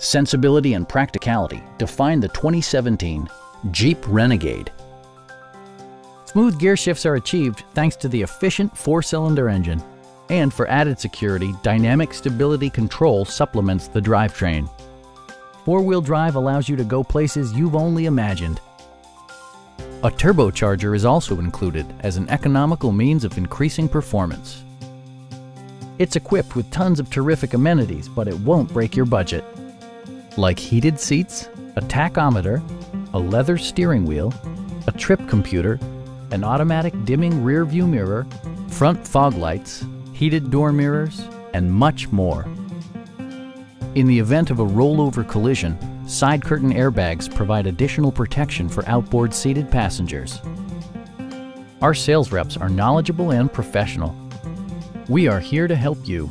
sensibility, and practicality define the 2017 Jeep Renegade. Smooth gear shifts are achieved thanks to the efficient 4-cylinder engine. And for added security, dynamic stability control supplements the drivetrain. 4-wheel drive allows you to go places you've only imagined. A turbocharger is also included as an economical means of increasing performance. It's equipped with tons of terrific amenities, but it won't break your budget. Like heated seats, a tachometer, a leather steering wheel, a trip computer, an automatic dimming rear view mirror, front fog lights, heated door mirrors, and much more. In the event of a rollover collision, side curtain airbags provide additional protection for outboard seated passengers. Our sales reps are knowledgeable and professional. We are here to help you.